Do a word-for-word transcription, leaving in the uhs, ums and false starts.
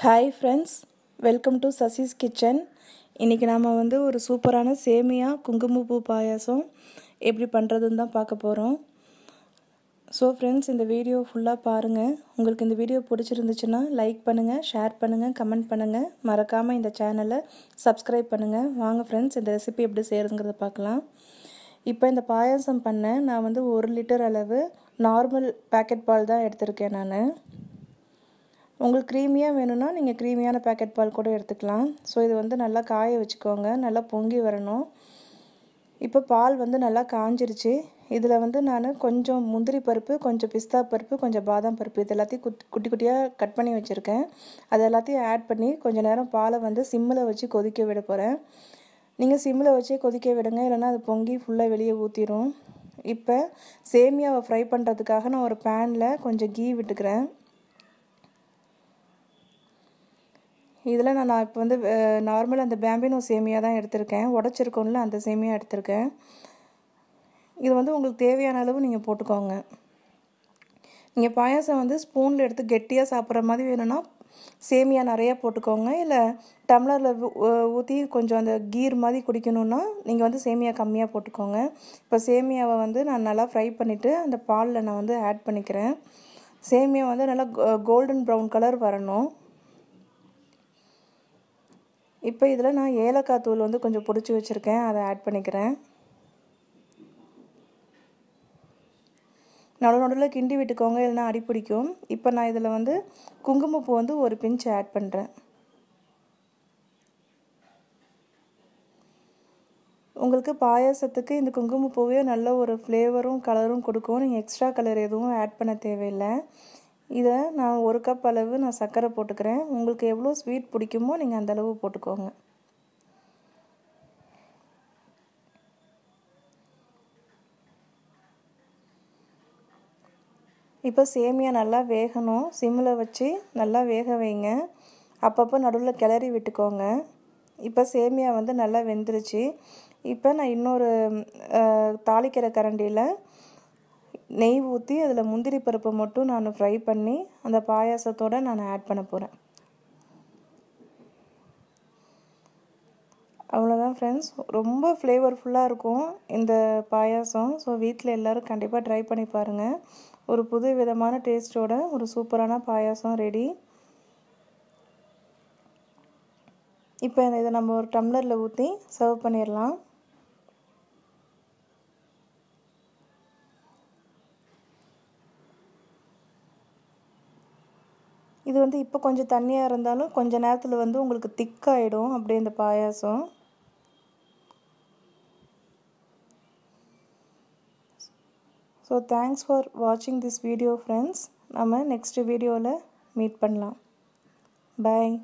Hi friends welcome to Sasi's kitchen इनके नाम वो और सूपरान सेमिया कुंगमूपू पायासम एप्पड़ी पण्णरदुन्नु तान पार्क्क पोरोम। सो फ्रेंड्स इंद वीडियो फुल्ला पारुंगा। उंगलुक्कु इंद वीडियो पिडिच्चिरुंदुच्चुना लाइक पन्नुंगा, शेयर पन्नुंगा, कमेंट पन्नुंगा, मरक्काम इंद चैनल सब्सक्राइब पन्नुंगा। वांगा फ्रेंड्स इंद रेसिपी एप्पड़ी सेय्यरदुंगरदु पार्क्कलाम। इप्पो इंद पायासम पन्ना ना वंदु एक लीटर அளவு நார்மல் पैकेट பால் தான் எடுத்துர்க்கேன் நான்। உங்களுக்கு க்ரீமியா வேணும்னா நீங்க க்ரீமியான பாக்கெட் பால் கூட எடுத்துக்கலாம்। சோ இது வந்து நல்லா காய வச்சுக்கோங்க, நல்லா பொங்கி வரணும்। இப்போ பால் வந்து நல்லா காஞ்சிருச்சு। இதுல வந்து நான் கொஞ்சம் முந்திரி பருப்பு, கொஞ்சம் பிஸ்தா பருப்பு, கொஞ்சம் பாதாம் பருப்பு இது எல்லாத்தையும் குட்டி குட்டியா கட் பண்ணி வச்சிருக்கேன்। அத எல்லாத்தையும் ஆட் பண்ணி கொஞ்ச நேரம் பாலை வந்து சிம்ல வச்சு கொதிக்க விட போறேன்। நீங்க சிம்ல வச்சு கொதிக்க விடுங்க, இல்லனா அது பொங்கி ஃபுல்லா வெளிய ஊத்திரும்। இப்போ சேமியாவை ஃப்ரை பண்றதுக்காக நான் ஒரு panல கொஞ்சம் ghee விட்டுக்கிறேன்। इधर ना ना इप्पो वंदु नॉर्मल अंद बैम्बिनो सेमिया தான் எடுத்துர்க்கேன், உடைச்சிருக்கோம்ல அந்த சேமியா எடுத்துர்க்கேன்। இது வந்து உங்களுக்கு தேவையான அளவு நீங்க போட்டுக்கோங்க। நீங்க பாயாசம் வந்து ஸ்பூன்ல எடுத்து கெட்டியா சாப்பிற மாதிரி வேணும்னா சேமியா நிறைய போட்டுக்கோங்க, இல்ல டம்ளர்ல ஊத்தி கொஞ்சம் அந்த கீர் மாதிரி குடிக்கணும்னா நீங்க வந்து சேமியா கம்மியா போட்டுக்கோங்க। இப்போ சேமியாவை வந்து நான் நல்லா ஃப்ரை பண்ணிட்டு அந்த பால்ல நான் வந்து ஆட் பண்ணிக்கிறேன்। சேமியா வந்து நல்லா கோல்டன் பிரவுன் கலர் வரணும்। இப்போ இதல நான் ஏலக்காய் தூள் வந்து கொஞ்சம் பொடிச்சு வச்சிருக்கேன், அதை ஆட் பண்ணிக்கிறேன்। நடு நடுல கிண்டி விட்டுக்கோங்க, இல்லனா அடி பிடிக்கும்। இப்போ நான் இதல வந்து குங்குமப்பூ வந்து ஒரு பிஞ்ச் ஆட் பண்றேன்। உங்களுக்கு பாயாசத்துக்கு இந்த குங்குமப்பூவே நல்ல ஒரு ஃப்ளேவரும் கலரும் கொடுக்கும், நீங்க எக்ஸ்ட்ரா கலர் எதுவும் ஆட் பண்ண தேவையில்லை। இத நான் ஒரு கப் அளவு நான் சக்கரை போட்டுக்கிறேன்। உங்களுக்கு எவ்வளவு ஸ்வீட் பிடிக்குமோ நீங்க அந்த அளவு போட்டுக்கோங்க। இப்போ சேமியா நல்லா வேகணும், சிம்ல வச்சு நல்லா வேக வைங்க। அப்பப்ப நடுவுல கிளறி விட்டுக்கோங்க। இப்போ சேமியா வந்து நல்லா வெந்துருச்சு। இப்போ நான் இன்னொரு தாளிக்கிற கரண்டில நெய் ஊற்றி அதில் முந்திரி பருப்பு மட்டும் நான் ஃப்ரை பண்ணி அந்த பாயாசத்தோட நான் ஆட் பண்ண போகிறேன்। அவ்வளோதான் ஃப்ரெண்ட்ஸ், ரொம்ப ஃப்ளேவர்ஃபுல்லாக இருக்கும் இந்த பாயாசம்। ஸோ வீட்டில் எல்லோரும் கண்டிப்பாக ட்ரை பண்ணி பாருங்கள்। ஒரு புது விதமான டேஸ்ட்டோட ஒரு சூப்பரான பாயாசம் ரெடி। இப்போ இதை நம்ம ஒரு டம்ளரில் ஊற்றி சர்வ் பண்ணிடலாம்। இது வந்து இப்போ கொஞ்சம் தண்ணியா இருந்தாலும் கொஞ்ச நேரத்துல வந்து உங்களுக்கு திக் ஆயிடும் அப்படியே இந்த payasam. So thanks for watching this video friends. நாம next videoல மீட் பண்ணலாம். Bye.